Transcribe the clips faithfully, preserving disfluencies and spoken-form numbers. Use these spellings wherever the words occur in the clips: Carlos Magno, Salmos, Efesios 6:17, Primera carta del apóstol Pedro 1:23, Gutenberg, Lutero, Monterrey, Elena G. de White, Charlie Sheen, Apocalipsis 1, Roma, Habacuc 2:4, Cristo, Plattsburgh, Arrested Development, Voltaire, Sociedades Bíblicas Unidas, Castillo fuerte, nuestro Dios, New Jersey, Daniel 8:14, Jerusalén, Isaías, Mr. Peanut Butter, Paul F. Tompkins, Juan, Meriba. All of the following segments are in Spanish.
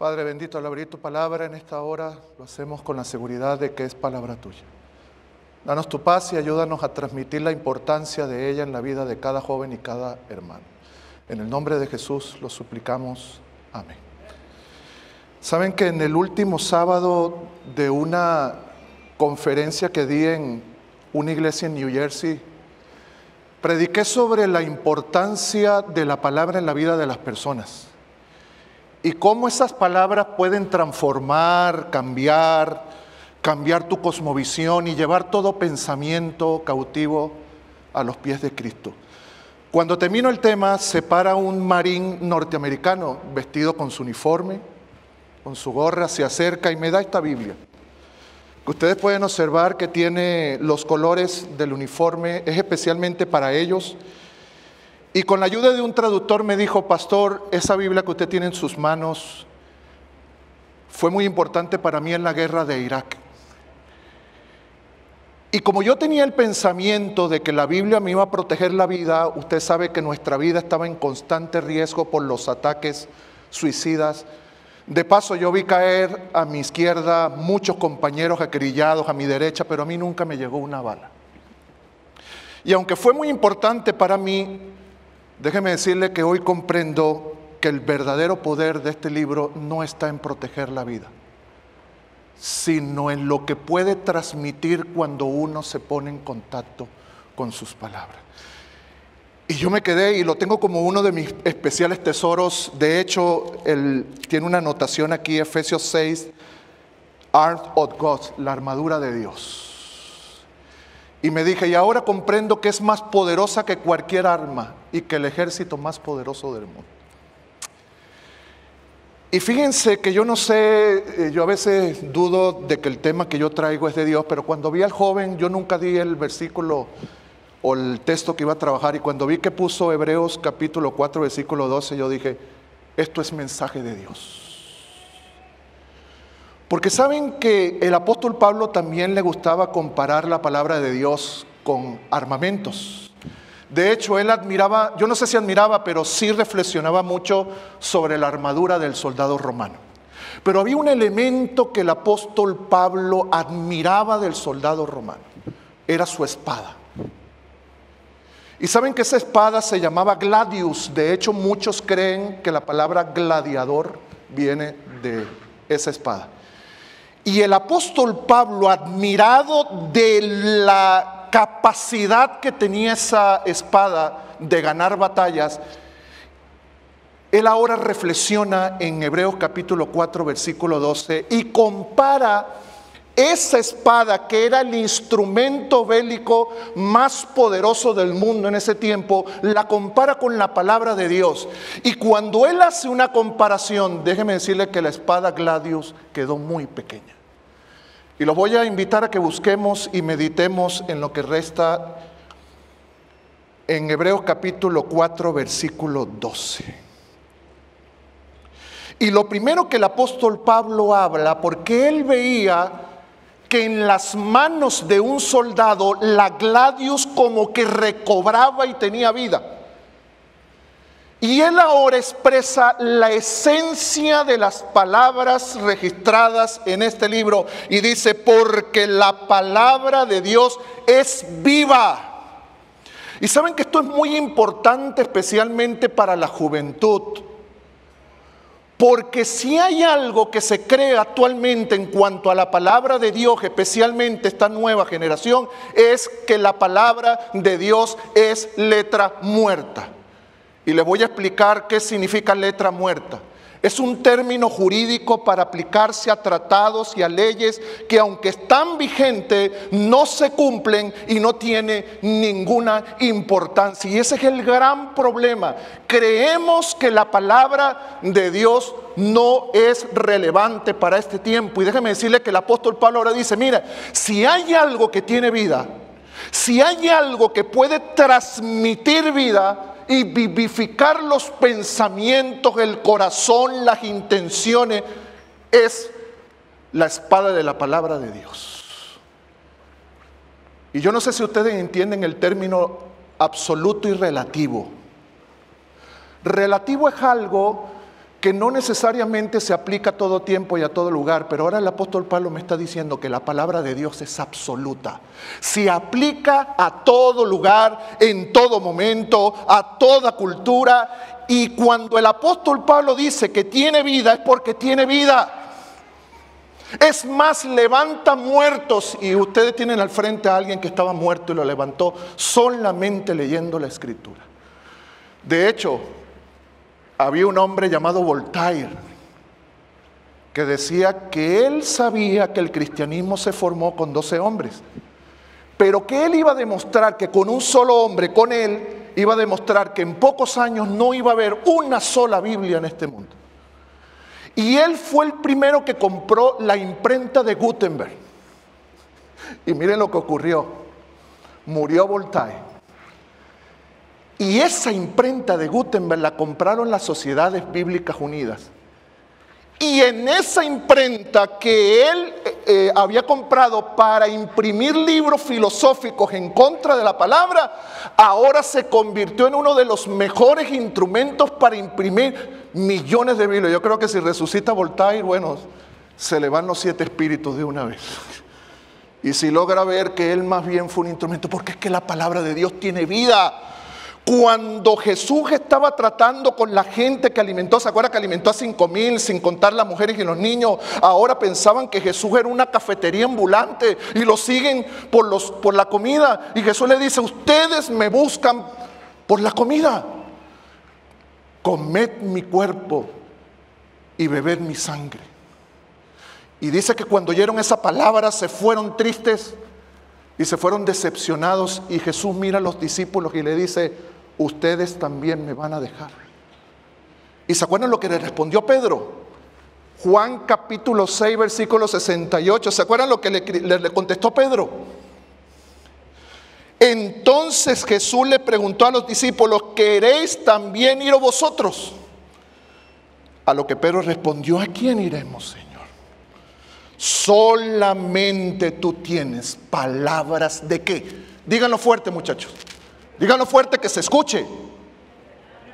Padre bendito, al abrir tu palabra en esta hora, lo hacemos con la seguridad de que es palabra tuya. Danos tu paz y ayúdanos a transmitir la importancia de ella en la vida de cada joven y cada hermano. En el nombre de Jesús lo suplicamos. Amén. Saben que en el último sábado de una conferencia que di en una iglesia en New Jersey, prediqué sobre la importancia de la palabra en la vida de las personas y cómo esas palabras pueden transformar, cambiar, cambiar tu cosmovisión y llevar todo pensamiento cautivo a los pies de Cristo. Cuando termino el tema, se para un marín norteamericano vestido con su uniforme, con su gorra, se acerca y me da esta Biblia. Ustedes pueden observar que tiene los colores del uniforme, es especialmente para ellos. Y con la ayuda de un traductor me dijo: pastor, esa Biblia que usted tiene en sus manos fue muy importante para mí en la guerra de Irak. Y como yo tenía el pensamiento de que la Biblia me iba a proteger la vida, usted sabe que nuestra vida estaba en constante riesgo por los ataques suicidas. De paso, yo vi caer a mi izquierda muchos compañeros acribillados, a mi derecha, pero a mí nunca me llegó una bala. Y aunque fue muy importante para mí, déjeme decirle que hoy comprendo que el verdadero poder de este libro no está en proteger la vida, sino en lo que puede transmitir cuando uno se pone en contacto con sus palabras. Y yo me quedé, y lo tengo como uno de mis especiales tesoros. De hecho, él tiene una anotación aquí, Efesios seis, Arm of God, la armadura de Dios. Y me dije, y ahora comprendo que es más poderosa que cualquier arma y que el ejército más poderoso del mundo. Y fíjense que yo no sé, yo a veces dudo de que el tema que yo traigo es de Dios, pero cuando vi al joven, yo nunca di el versículo o el texto que iba a trabajar, y cuando vi que puso Hebreos capítulo cuatro, versículo doce, yo dije, esto es mensaje de Dios. Porque saben que el apóstol Pablo también le gustaba comparar la palabra de Dios con armamentos. De hecho, él admiraba, yo no sé si admiraba, pero sí reflexionaba mucho sobre la armadura del soldado romano. Pero había un elemento que el apóstol Pablo admiraba del soldado romano, era su espada. Y saben que esa espada se llamaba gladius. De hecho, muchos creen que la palabra gladiador viene de esa espada. Y el apóstol Pablo, admirado de la capacidad que tenía esa espada de ganar batallas, él ahora reflexiona en Hebreos capítulo cuatro, versículo doce, y compara esa espada, que era el instrumento bélico más poderoso del mundo en ese tiempo, la compara con la palabra de Dios. Y cuando él hace una comparación, déjeme decirle que la espada gladius quedó muy pequeña. Y los voy a invitar a que busquemos y meditemos en lo que resta en Hebreos capítulo cuatro, versículo doce. Y lo primero que el apóstol Pablo habla, porque él veía que en las manos de un soldado la gladius como que recobraba y tenía vida. Y él ahora expresa la esencia de las palabras registradas en este libro y dice, porque la palabra de Dios es viva. Y saben que esto es muy importante, especialmente para la juventud. Porque si hay algo que se cree actualmente en cuanto a la palabra de Dios, especialmente esta nueva generación, es que la palabra de Dios es letra muerta. Y les voy a explicar qué significa letra muerta. Es un término jurídico para aplicarse a tratados y a leyes que, aunque están vigentes, no se cumplen y no tiene ninguna importancia. Y ese es el gran problema. Creemos que la palabra de Dios no es relevante para este tiempo. Y déjeme decirle que el apóstol Pablo ahora dice, mira, si hay algo que tiene vida, si hay algo que puede transmitir vida y vivificar los pensamientos, el corazón, las intenciones, es la espada de la palabra de Dios. Y yo no sé si ustedes entienden el término absoluto y relativo. Relativo es algo que no necesariamente se aplica a todo tiempo y a todo lugar, pero ahora el apóstol Pablo me está diciendo que la palabra de Dios es absoluta. Se aplica a todo lugar, en todo momento, a toda cultura, y cuando el apóstol Pablo dice que tiene vida, es porque tiene vida. Es más, levanta muertos, y ustedes tienen al frente a alguien que estaba muerto y lo levantó solamente leyendo la Escritura. De hecho, había un hombre llamado Voltaire que decía que él sabía que el cristianismo se formó con doce hombres, pero que él iba a demostrar que con un solo hombre, con él, iba a demostrar que en pocos años no iba a haber una sola Biblia en este mundo. Y él fue el primero que compró la imprenta de Gutenberg. Y miren lo que ocurrió. Murió Voltaire. Y esa imprenta de Gutenberg la compraron las Sociedades Bíblicas Unidas. Y en esa imprenta que él eh, había comprado para imprimir libros filosóficos en contra de la palabra, ahora se convirtió en uno de los mejores instrumentos para imprimir millones de Biblias. Yo creo que si resucita Voltaire, bueno, se le van los siete espíritus de una vez. Y si logra ver que él más bien fue un instrumento, porque es que la palabra de Dios tiene vida. Cuando Jesús estaba tratando con la gente que alimentó, ¿se acuerdan que alimentó a cinco mil sin contar las mujeres y los niños? Ahora pensaban que Jesús era una cafetería ambulante y lo siguen por, los, por la comida. Y Jesús le dice, ustedes me buscan por la comida. Comed mi cuerpo y bebed mi sangre. Y dice que cuando oyeron esa palabra se fueron tristes y se fueron decepcionados, y Jesús mira a los discípulos y le dice, ustedes también me van a dejar. ¿Y se acuerdan lo que le respondió Pedro? Juan capítulo seis, versículo sesenta y ocho. ¿Se acuerdan lo que le, le, le contestó Pedro? Entonces Jesús le preguntó a los discípulos, ¿queréis también ir vosotros? A lo que Pedro respondió, ¿a quién iremos, Señor? Solamente tú tienes palabras de qué. Díganlo fuerte, muchachos. Díganlo fuerte que se escuche.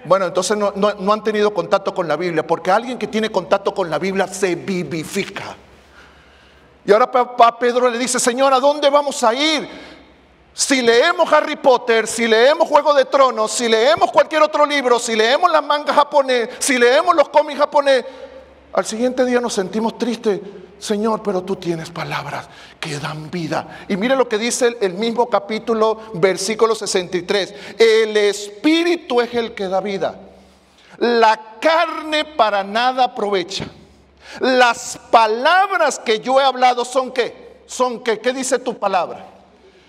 Bueno, entonces no, no, no han tenido contacto con la Biblia, porque alguien que tiene contacto con la Biblia se vivifica. Y ahora papá Pedro le dice, Señor, ¿a dónde vamos a ir? Si leemos Harry Potter, si leemos Juego de Tronos, si leemos cualquier otro libro, si leemos las mangas japonés, si leemos los cómics japonés, al siguiente día nos sentimos tristes. Señor, pero tú tienes palabras que dan vida. Y mire lo que dice el mismo capítulo, versículo sesenta y tres. El Espíritu es el que da vida. La carne para nada aprovecha. Las palabras que yo he hablado son ¿qué? Son ¿qué? ¿Qué dice tu palabra?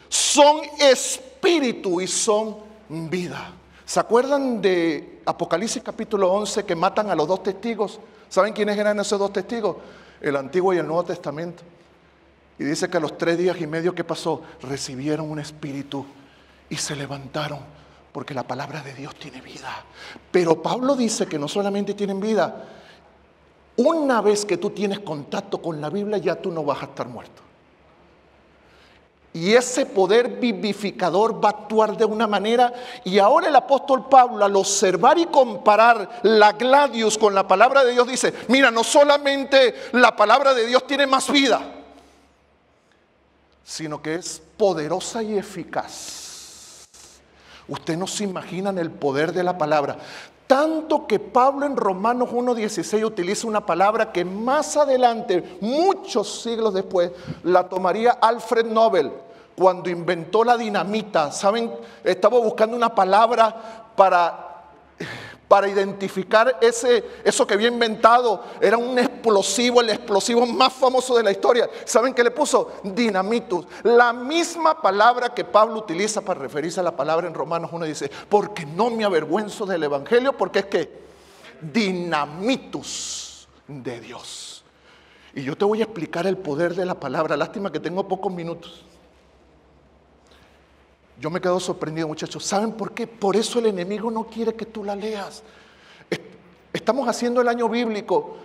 Son espíritu y son vida. ¿Se acuerdan de Apocalipsis capítulo once que matan a los dos testigos? ¿Saben quiénes eran esos dos testigos? El Antiguo y el Nuevo Testamento. Y dice que a los tres días y medio que pasó, recibieron un espíritu y se levantaron, porque la palabra de Dios tiene vida. Pero Pablo dice que no solamente tienen vida. Una vez que tú tienes contacto con la Biblia, ya tú no vas a estar muerto. Y ese poder vivificador va a actuar de una manera. Y ahora el apóstol Pablo, al observar y comparar la gladius con la palabra de Dios, dice, mira, no solamente la palabra de Dios tiene más vida, sino que es poderosa y eficaz. Ustedes no se imaginan el poder de la palabra. Tanto que Pablo en Romanos uno dieciséis utiliza una palabra que más adelante, muchos siglos después, la tomaría Alfred Nobel. Cuando inventó la dinamita, ¿saben? Estaba buscando una palabra para, para identificar ese, eso que había inventado. Era un explosivo, el explosivo más famoso de la historia. ¿Saben qué le puso? Dinamitus. La misma palabra que Pablo utiliza para referirse a la palabra en Romanos uno. Dice, porque no me avergüenzo del Evangelio, porque es que dinamitus de Dios. Y yo te voy a explicar el poder de la palabra. Lástima que tengo pocos minutos. Yo me quedo sorprendido, muchachos. ¿Saben por qué? Por eso el enemigo no quiere que tú la leas. Estamos haciendo el año bíblico.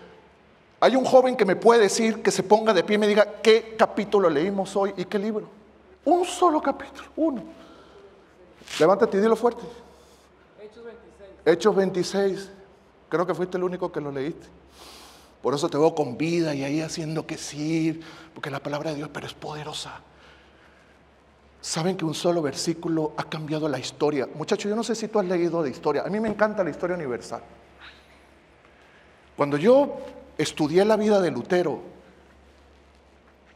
Hay un joven que me puede decir, que se ponga de pie y me diga qué capítulo leímos hoy y qué libro. Un solo capítulo, uno. Levántate y dilo fuerte. Hechos veintiséis. Hechos veintiséis. Creo que fuiste el único que lo leíste. Por eso te veo con vida y ahí haciendo que sí, porque la palabra de Dios, pero es poderosa. ¿Saben que un solo versículo ha cambiado la historia? Muchachos, yo no sé si tú has leído de historia. A mí me encanta la historia universal. Cuando yo estudié la vida de Lutero,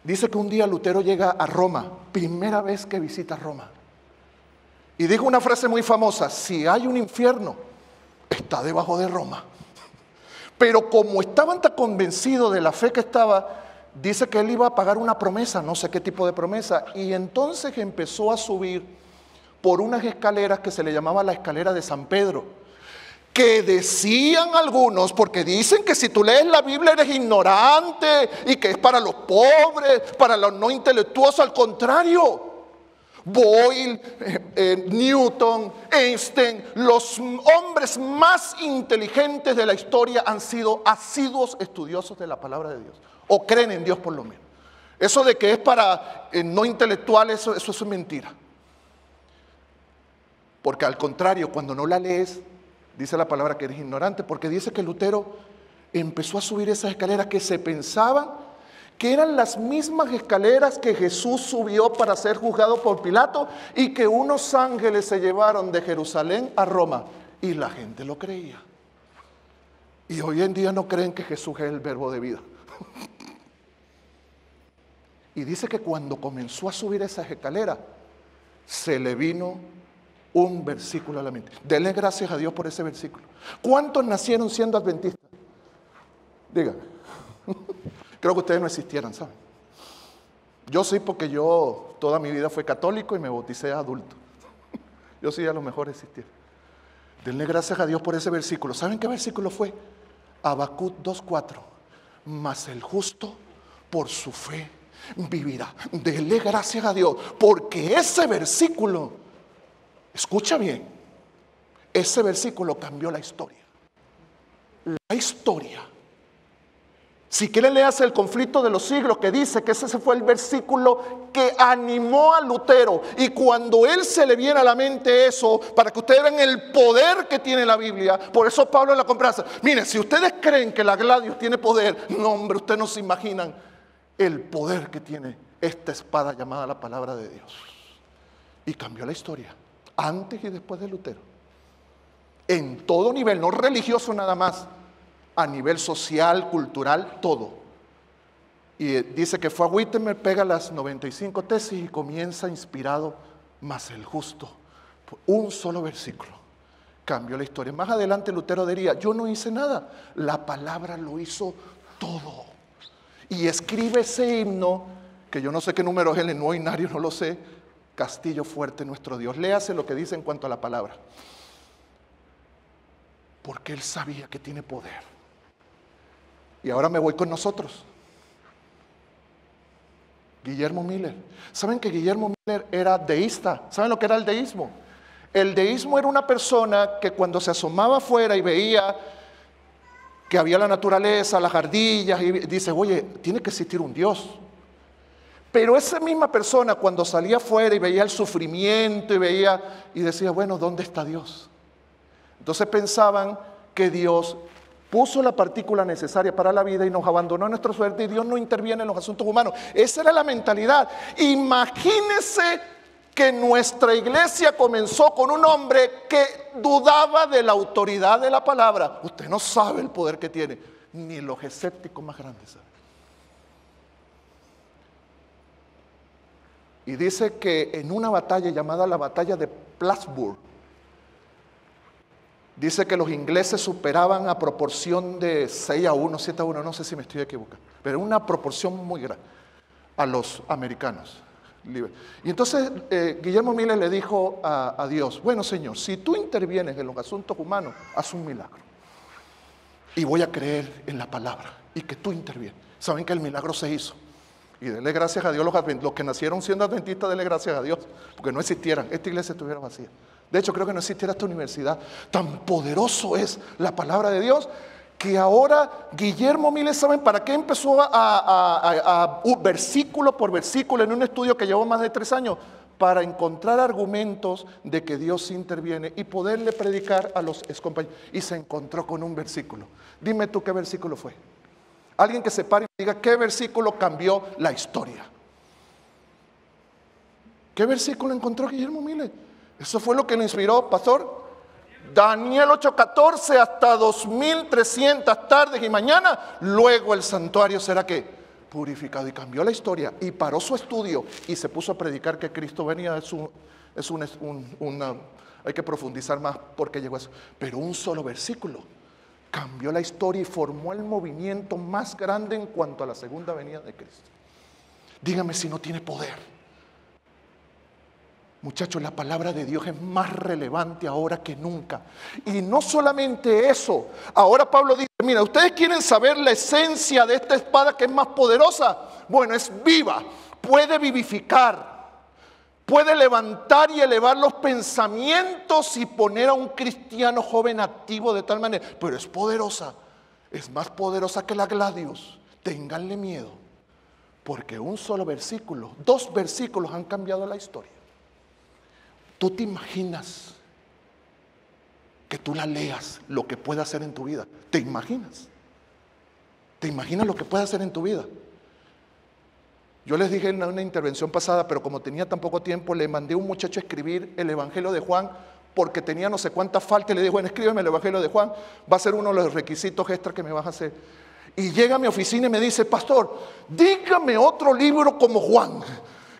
dice que un día Lutero llega a Roma, primera vez que visita Roma. Y dijo una frase muy famosa: si hay un infierno, está debajo de Roma. Pero como estaban tan convencidos de la fe que estaba, dice que él iba a pagar una promesa, no sé qué tipo de promesa. Y entonces empezó a subir por unas escaleras que se le llamaba la escalera de San Pedro, que decían algunos, porque dicen que si tú lees la Biblia eres ignorante y que es para los pobres, para los no intelectuosos. Al contrario, Boyle, eh, eh, Newton, Einstein, los hombres más inteligentes de la historia han sido asiduos estudiosos de la palabra de Dios, o creen en Dios por lo menos. Eso de que es para eh, no intelectuales, eso, eso es mentira. Porque al contrario, cuando no la lees, dice la palabra que eres ignorante, porque dice que Lutero empezó a subir esas escaleras que se pensaban que eran las mismas escaleras que Jesús subió para ser juzgado por Pilato y que unos ángeles se llevaron de Jerusalén a Roma. Y la gente lo creía. Y hoy en día no creen que Jesús es el verbo de vida. Y dice que cuando comenzó a subir esas escaleras, se le vino un versículo a la mente. Denle gracias a Dios por ese versículo. ¿Cuántos nacieron siendo adventistas? Dígame. Creo que ustedes no existieran, ¿saben? Yo sí, porque yo toda mi vida fui católico y me bauticé adulto. Yo sí a lo mejor existiera. Denle gracias a Dios por ese versículo. ¿Saben qué versículo fue? Habacuc dos cuatro. Mas el justo por su fe vivirá. Denle gracias a Dios, porque ese versículo, escucha bien, ese versículo cambió la historia. La historia. Si quieren leerse el conflicto de los siglos, que dice que ese fue el versículo que animó a Lutero. Y cuando él se le viene a la mente eso, para que ustedes vean el poder que tiene la Biblia. Por eso Pablo en la comparación, miren, si ustedes creen que la Gladius tiene poder, no hombre, ustedes no se imaginan el poder que tiene esta espada llamada la palabra de Dios. Y cambió la historia, antes y después de Lutero. En todo nivel, no religioso nada más. A nivel social, cultural, todo. Y dice que fue a Wittenberg, pega las noventa y cinco tesis y comienza inspirado, más el justo. Un solo versículo cambió la historia. Más adelante Lutero diría, yo no hice nada, la palabra lo hizo todo. Y escribe ese himno, que yo no sé qué número es, el en novenario no lo sé, Castillo fuerte, nuestro Dios. Léase lo que dice en cuanto a la palabra. Porque él sabía que tiene poder. Y ahora me voy con nosotros. Guillermo Miller. ¿Saben que Guillermo Miller era deísta? ¿Saben lo que era el deísmo? El deísmo era una persona que cuando se asomaba afuera y veía que había la naturaleza, las ardillas, y dice, oye, tiene que existir un Dios. Pero esa misma persona cuando salía afuera y veía el sufrimiento y veía, y decía, bueno, ¿dónde está Dios? Entonces pensaban que Dios puso la partícula necesaria para la vida y nos abandonó a nuestra suerte, y Dios no interviene en los asuntos humanos. Esa era la mentalidad. Imagínense que nuestra iglesia comenzó con un hombre que dudaba de la autoridad de la palabra. Usted no sabe el poder que tiene, ni los escépticos más grandes saben. Y dice que en una batalla llamada la batalla de Plattsburgh, dice que los ingleses superaban a proporción de seis a uno, siete a uno, no sé si me estoy equivocando, pero una proporción muy grande a los americanos. Y entonces eh, Guillermo Miller le dijo a, a Dios, bueno Señor, si tú intervienes en los asuntos humanos, haz un milagro. Y voy a creer en la palabra y que tú intervienes. Saben que el milagro se hizo. Y denle gracias a Dios los, los que nacieron siendo adventistas, denle gracias a Dios, porque no existieran, esta iglesia estuviera vacía. De hecho, creo que no existiera esta universidad. Tan poderoso es la palabra de Dios que ahora Guillermo Miller, ¿saben para qué empezó a, a, a, a, a versículo por versículo en un estudio que llevó más de tres años? para encontrar argumentos de que Dios interviene y poderle predicar a los excompañeros. Y se encontró con un versículo. Dime tú qué versículo fue. Alguien que se pare y diga qué versículo cambió la historia. ¿Qué versículo encontró Guillermo Miller? Eso fue lo que le inspiró, pastor. Daniel ocho catorce hasta dos mil trescientas tardes y mañana, luego el santuario será ¿qué? Purificado. Y cambió la historia y paró su estudio y se puso a predicar que Cristo venía. Es un, es un, es un una, hay que profundizar más porque llegó a eso. Pero un solo versículo cambió la historia y formó el movimiento más grande en cuanto a la segunda venida de Cristo. Dígame si no tiene poder. Muchachos, la palabra de Dios es más relevante ahora que nunca. Y no solamente eso. Ahora Pablo dice, mira, ustedes quieren saber la esencia de esta espada que es más poderosa. Bueno, es viva, puede vivificar, puede levantar y elevar los pensamientos y poner a un cristiano joven activo de tal manera. Pero es poderosa, es más poderosa que la Gladius. Ténganle miedo, porque un solo versículo, dos versículos han cambiado la historia. ¿Tú te imaginas que tú la leas lo que puede hacer en tu vida? ¿Te imaginas? ¿Te imaginas lo que puede hacer en tu vida? Yo les dije en una intervención pasada, pero como tenía tan poco tiempo, le mandé a un muchacho a escribir el Evangelio de Juan porque tenía no sé cuántas faltas. Le dije, bueno, escríbeme el Evangelio de Juan, va a ser uno de los requisitos extra que me vas a hacer. Y llega a mi oficina y me dice, pastor, dígame otro libro como Juan.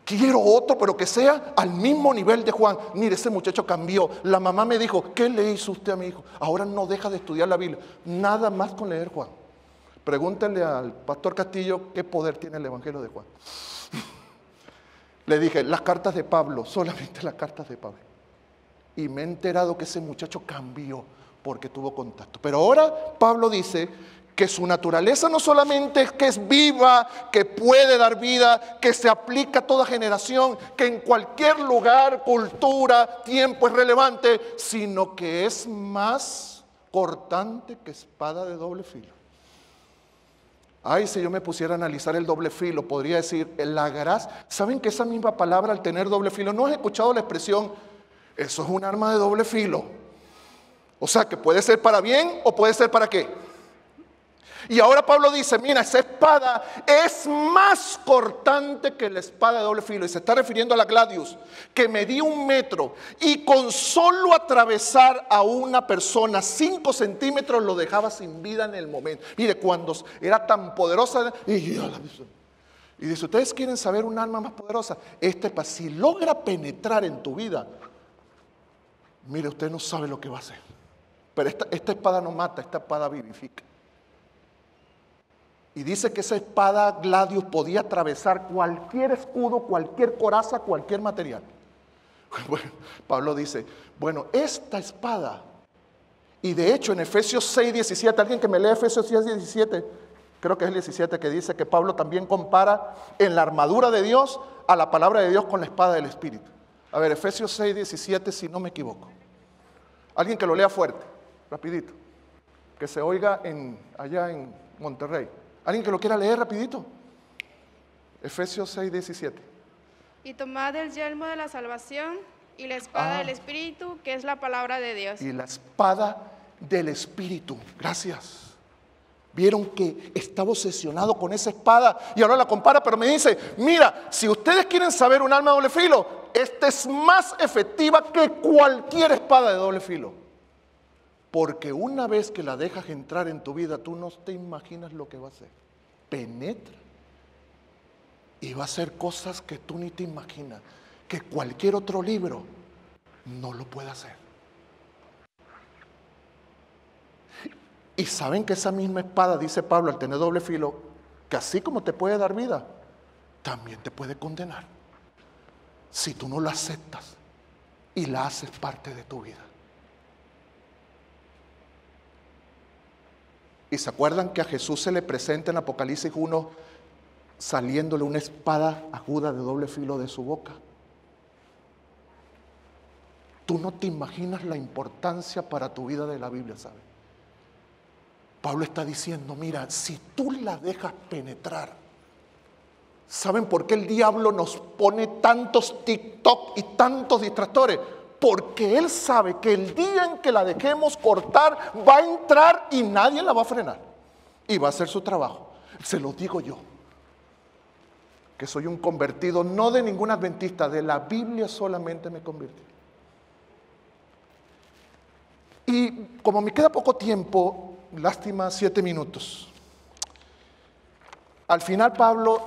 Quiero otro, pero que sea al mismo nivel de Juan. Mire, ese muchacho cambió. La mamá me dijo, ¿qué le hizo usted a mi hijo? Ahora no deja de estudiar la Biblia. Nada más con leer Juan. Pregúntenle al pastor Castillo qué poder tiene el Evangelio de Juan. Le dije, las cartas de Pablo, solamente las cartas de Pablo. Y me he enterado que ese muchacho cambió porque tuvo contacto. Pero ahora Pablo dice que su naturaleza no solamente es que es viva, que puede dar vida, que se aplica a toda generación, que en cualquier lugar, cultura, tiempo es relevante, sino que es más cortante que espada de doble filo. Ay, si yo me pusiera a analizar el doble filo, podría decir, la gracia. ¿Saben que esa misma palabra al tener doble filo? ¿No has escuchado la expresión, eso es un arma de doble filo? O sea, que puede ser para bien o puede ser para qué. Y ahora Pablo dice, mira, esa espada es más cortante que la espada de doble filo. Y se está refiriendo a la Gladius, que medía un metro. Y con solo atravesar a una persona cinco centímetros lo dejaba sin vida en el momento. Mire, cuando era tan poderosa. Y, y dice, ¿ustedes quieren saber un arma más poderosa? Esta espada, si logra penetrar en tu vida, mire, usted no sabe lo que va a hacer. Pero esta, esta espada no mata, esta espada vivifica. Y dice que esa espada Gladius podía atravesar cualquier escudo, cualquier coraza, cualquier material. Bueno, Pablo dice, bueno, esta espada, y de hecho en Efesios seis diecisiete, alguien que me lee Efesios seis diecisiete, creo que es el diecisiete que dice que Pablo también compara en la armadura de Dios a la palabra de Dios con la espada del Espíritu. A ver, Efesios seis diecisiete, si no me equivoco. Alguien que lo lea fuerte, rapidito, que se oiga en, allá en Monterrey. ¿Alguien que lo quiera leer rapidito? Efesios seis diecisiete. Y tomad el yelmo de la salvación y la espada ah, del Espíritu, que es la palabra de Dios. Y la espada del Espíritu. Gracias. Vieron que estaba obsesionado con esa espada y ahora la compara, pero me dice, mira, si ustedes quieren saber un arma de doble filo, esta es más efectiva que cualquier espada de doble filo. Porque una vez que la dejas entrar en tu vida, tú no te imaginas lo que va a hacer. Penetra. Y va a hacer cosas que tú ni te imaginas. Que cualquier otro libro no lo puede hacer. Y saben que esa misma espada, dice Pablo, al tener doble filo, que así como te puede dar vida, también te puede condenar. Si tú no la aceptas y la haces parte de tu vida. ¿Y se acuerdan que a Jesús se le presenta en Apocalipsis uno saliéndole una espada aguda de doble filo de su boca? Tú no te imaginas la importancia para tu vida de la Biblia, ¿sabes? Pablo está diciendo, mira, si tú la dejas penetrar, ¿Saben por qué el diablo nos pone tantos TikTok y tantos distractores? Porque él sabe que el día en que la dejemos cortar va a entrar y nadie la va a frenar. Y va a hacer su trabajo. Se lo digo yo, que soy un convertido, no de ningún adventista, de la Biblia solamente me convertí. Y como me queda poco tiempo, lástima, siete minutos. Al final Pablo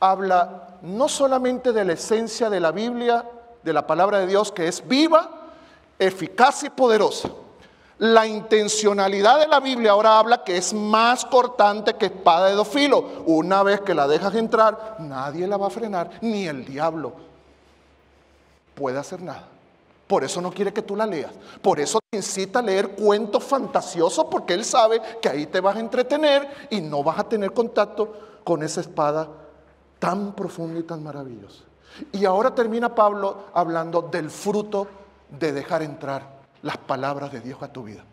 habla no solamente de la esencia de la Biblia, de la palabra de Dios, que es viva, eficaz y poderosa. La intencionalidad de la Biblia ahora habla que es más cortante que espada de dos filos. Una vez que la dejas entrar, nadie la va a frenar, ni el diablo puede hacer nada. Por eso no quiere que tú la leas. Por eso te incita a leer cuentos fantasiosos, porque él sabe que ahí te vas a entretener y no vas a tener contacto con esa espada tan profunda y tan maravillosa. Y ahora termina Pablo hablando del fruto de dejar entrar las palabras de Dios a tu vida.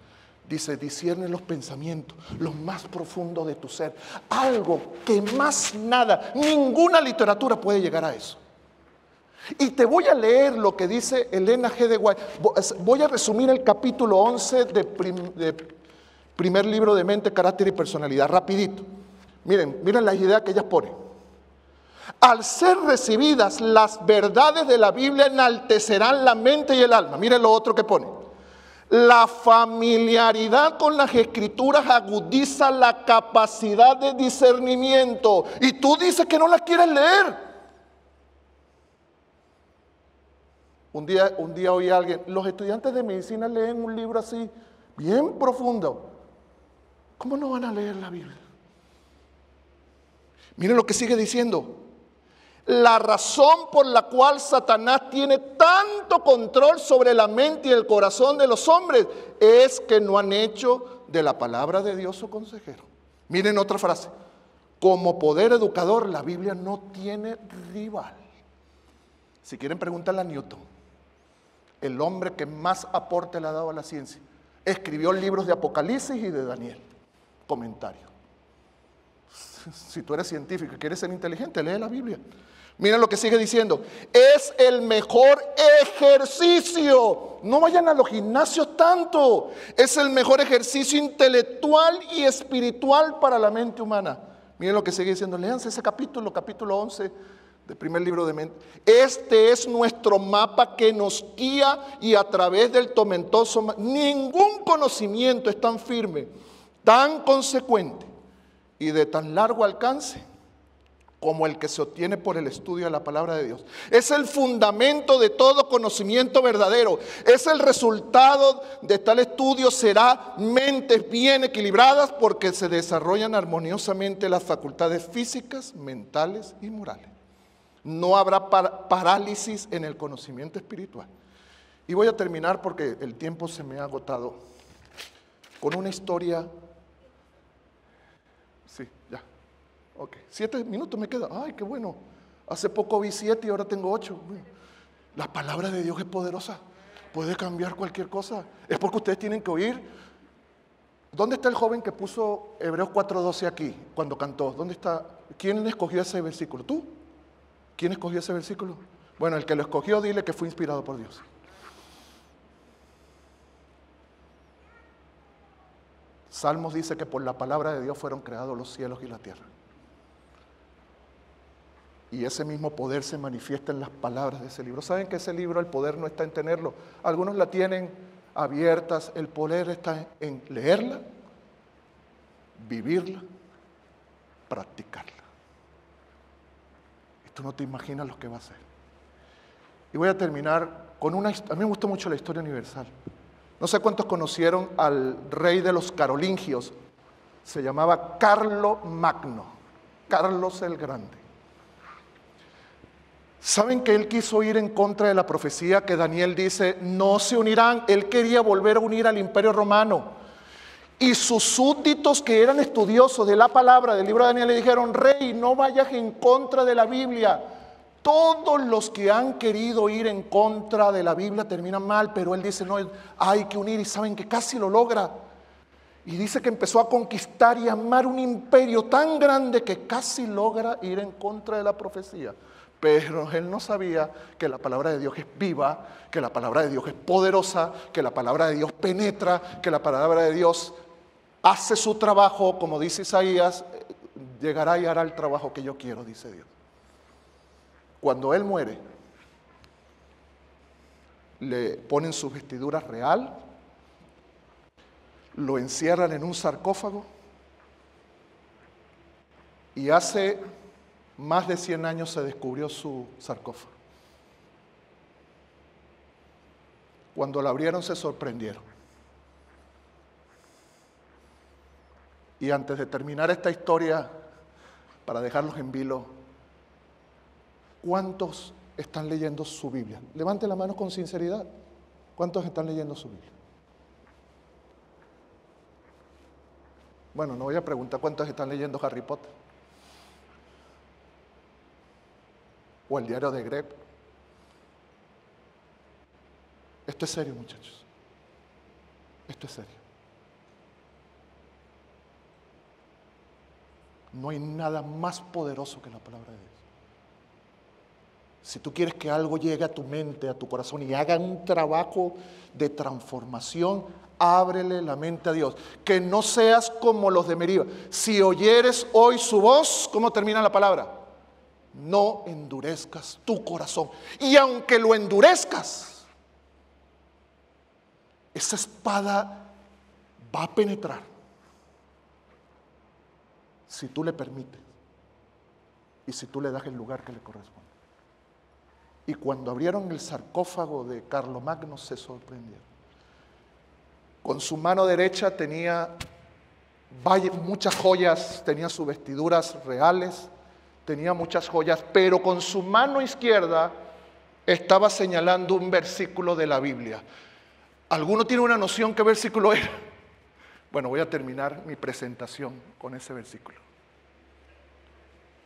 Dice, discierne los pensamientos, los más profundos de tu ser. Algo que más nada, ninguna literatura puede llegar a eso. Y te voy a leer lo que dice Elena G. de White. Voy a resumir el capítulo once de, prim, de primer libro de Mente, Carácter y Personalidad, rapidito. Miren, miren las ideas que ellas ponen. Al ser recibidas las verdades de la Biblia enaltecerán la mente y el alma. Miren lo otro que pone. La familiaridad con las escrituras agudiza la capacidad de discernimiento. Y tú dices que no las quieres leer. Un día, un día oí a alguien, los estudiantes de medicina leen un libro así, bien profundo. ¿Cómo no van a leer la Biblia? Miren lo que sigue diciendo. La razón por la cual Satanás tiene tanto control sobre la mente y el corazón de los hombres es que no han hecho de la palabra de Dios su consejero. Miren otra frase. Como poder educador, la Biblia no tiene rival. Si quieren, pregúntale a Newton, el hombre que más aporte le ha dado a la ciencia. Escribió libros de Apocalipsis y de Daniel. Comentario. Si tú eres científico y quieres ser inteligente, lee la Biblia. Mira lo que sigue diciendo. Es el mejor ejercicio. No vayan a los gimnasios tanto. Es el mejor ejercicio intelectual y espiritual para la mente humana. Miren lo que sigue diciendo. Léanse ese capítulo, capítulo once del primer libro de Mente. Este es nuestro mapa que nos guía y a través del tormentoso. Ningún conocimiento es tan firme, tan consecuente y de tan largo alcance como el que se obtiene por el estudio de la palabra de Dios. Es el fundamento de todo conocimiento verdadero. Es el resultado de tal estudio será mentes bien equilibradas porque se desarrollan armoniosamente las facultades físicas, mentales y morales. No habrá par- parálisis en el conocimiento espiritual. Y voy a terminar porque el tiempo se me ha agotado con una historia. Sí, ya. Ok. Siete minutos me quedan. Ay, qué bueno. Hace poco vi siete y ahora tengo ocho. La palabra de Dios es poderosa. Puede cambiar cualquier cosa. Es porque ustedes tienen que oír. ¿Dónde está el joven que puso Hebreos cuatro doce aquí cuando cantó? ¿Dónde está? ¿Quién escogió ese versículo? ¿Tú? ¿Quién escogió ese versículo? Bueno, el que lo escogió, dile que fue inspirado por Dios. Salmos dice que por la palabra de Dios fueron creados los cielos y la tierra. Y ese mismo poder se manifiesta en las palabras de ese libro. ¿Saben que ese libro, el poder no está en tenerlo? Algunos la tienen abiertas. El poder está en leerla, vivirla, practicarla. Y tú no te imaginas lo que va a hacer. Y voy a terminar con una historia. A mí me gustó mucho la historia universal. No sé cuántos conocieron al rey de los carolingios. Se llamaba Carlos Magno, Carlos el Grande. ¿Saben que él quiso ir en contra de la profecía que Daniel dice, no se unirán? Él quería volver a unir al Imperio Romano. Y sus súbditos que eran estudiosos de la palabra del libro de Daniel le dijeron, rey, no vayas en contra de la Biblia. Todos los que han querido ir en contra de la Biblia terminan mal, pero él dice, no, hay que unir, y saben que casi lo logra. Y dice que empezó a conquistar y amar un imperio tan grande que casi logra ir en contra de la profecía. Pero él no sabía que la palabra de Dios es viva, que la palabra de Dios es poderosa, que la palabra de Dios penetra, que la palabra de Dios hace su trabajo, como dice Isaías, llegará y hará el trabajo que yo quiero, dice Dios. Cuando él muere, le ponen sus vestiduras real, lo encierran en un sarcófago y hace más de cien años se descubrió su sarcófago. Cuando lo abrieron se sorprendieron. Y antes de terminar esta historia, para dejarlos en vilo, ¿cuántos están leyendo su Biblia? Levante la mano con sinceridad. ¿Cuántos están leyendo su Biblia? Bueno, no voy a preguntar cuántos están leyendo Harry Potter. O el diario de Greg. Esto es serio, muchachos. Esto es serio. No hay nada más poderoso que la palabra de Dios. Si tú quieres que algo llegue a tu mente, a tu corazón y haga un trabajo de transformación, ábrele la mente a Dios. Que no seas como los de Meriba. Si oyeres hoy su voz, ¿cómo termina la palabra? No endurezcas tu corazón. Y aunque lo endurezcas, esa espada va a penetrar. Si tú le permites y si tú le das el lugar que le corresponde. Y cuando abrieron el sarcófago de Carlos Magno se sorprendieron. Con su mano derecha tenía muchas joyas, tenía sus vestiduras reales, tenía muchas joyas, pero con su mano izquierda estaba señalando un versículo de la Biblia. ¿Alguno tiene una noción qué versículo era? Bueno, voy a terminar mi presentación con ese versículo.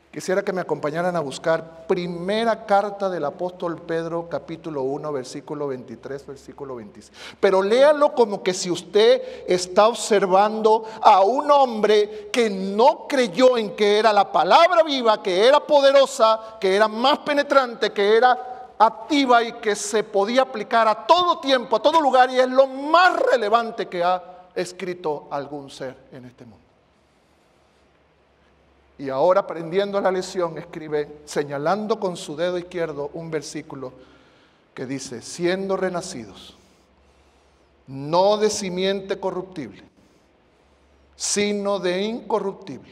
Quisiera que me acompañaran a buscar Primera carta del apóstol Pedro, capítulo uno, versículo veintitrés, versículo veintiséis. Pero léalo como que si usted está observando a un hombre que no creyó en que era la palabra viva, que era poderosa, que era más penetrante, que era activa y que se podía aplicar a todo tiempo, a todo lugar, y es lo más relevante que ha escrito algún ser en este mundo. Y ahora, aprendiendo la lección, escribe, señalando con su dedo izquierdo un versículo que dice, siendo renacidos, no de simiente corruptible, sino de incorruptible,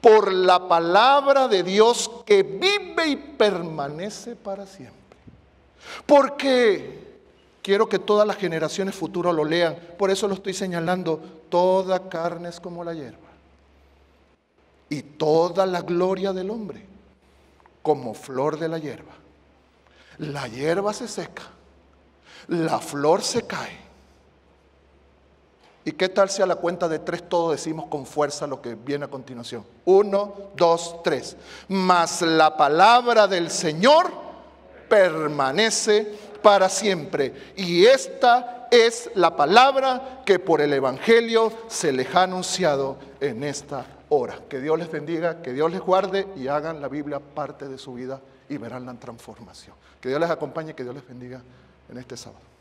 por la palabra de Dios que vive y permanece para siempre. Porque quiero que todas las generaciones futuras lo lean, por eso lo estoy señalando, toda carne es como la hierba. Y toda la gloria del hombre, como flor de la hierba. La hierba se seca, la flor se cae. ¿Y qué tal si a la cuenta de tres todos decimos con fuerza lo que viene a continuación? Uno, dos, tres. Mas la palabra del Señor permanece para siempre. Y esta es la palabra que por el Evangelio se les ha anunciado en esta hora. Ora, que Dios les bendiga, que Dios les guarde y hagan la Biblia parte de su vida y verán la transformación. Que Dios les acompañe, que Dios les bendiga en este sábado.